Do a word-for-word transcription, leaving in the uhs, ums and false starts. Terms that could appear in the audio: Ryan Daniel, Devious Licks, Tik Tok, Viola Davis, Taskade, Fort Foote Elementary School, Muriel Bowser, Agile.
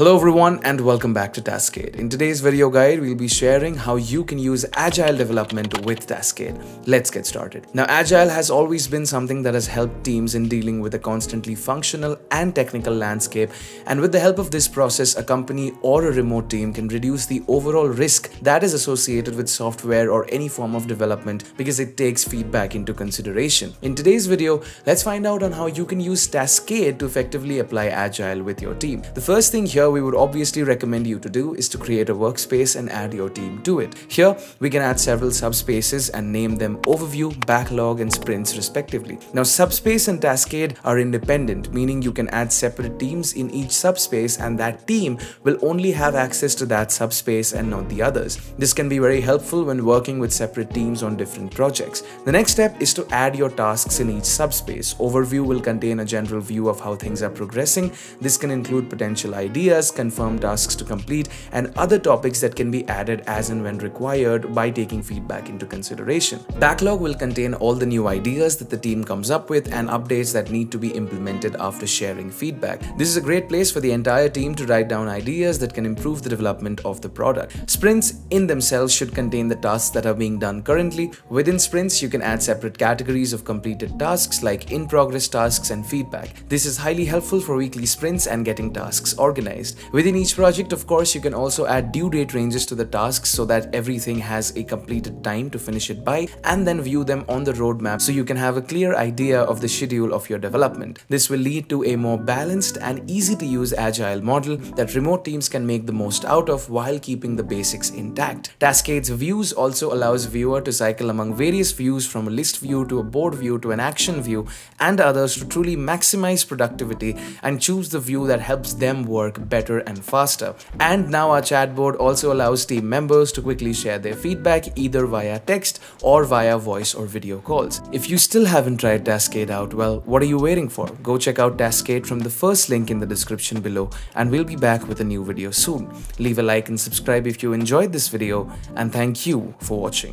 Hello everyone and welcome back to Taskade. In today's video guide, we'll be sharing how you can use Agile development with Taskade. Let's get started. Now, Agile has always been something that has helped teams in dealing with a constantly functional and technical landscape. And with the help of this process, a company or a remote team can reduce the overall risk that is associated with software or any form of development because it takes feedback into consideration. In today's video, let's find out on how you can use Taskade to effectively apply Agile with your team. The first thing here we would obviously recommend you to do is to create a workspace and add your team to it. Here, we can add several subspaces and name them Overview, Backlog, and Sprints respectively. Now, subspace and Taskade are independent, meaning you can add separate teams in each subspace and that team will only have access to that subspace and not the others. This can be very helpful when working with separate teams on different projects. The next step is to add your tasks in each subspace. Overview will contain a general view of how things are progressing. This can include potential ideas, confirmed tasks to complete, and other topics that can be added as and when required by taking feedback into consideration. Backlog will contain all the new ideas that the team comes up with and updates that need to be implemented after sharing feedback. This is a great place for the entire team to write down ideas that can improve the development of the product. Sprints in themselves should contain the tasks that are being done currently. Within sprints, you can add separate categories of completed tasks like in-progress tasks and feedback. This is highly helpful for weekly sprints and getting tasks organized. Within each project, of course, you can also add due date ranges to the tasks so that everything has a completed time to finish it by, and then view them on the roadmap so you can have a clear idea of the schedule of your development. This will lead to a more balanced and easy to use Agile model that remote teams can make the most out of while keeping the basics intact. Taskade's views also allows viewer to cycle among various views, from a list view to a board view to an action view and others, to truly maximize productivity and choose the view that helps them work better and faster. And now our chatbot also allows team members to quickly share their feedback either via text or via voice or video calls. If you still haven't tried Taskade out, well, what are you waiting for? Go check out Taskade from the first link in the description below, and we'll be back with a new video soon. Leave a like and subscribe if you enjoyed this video, and thank you for watching.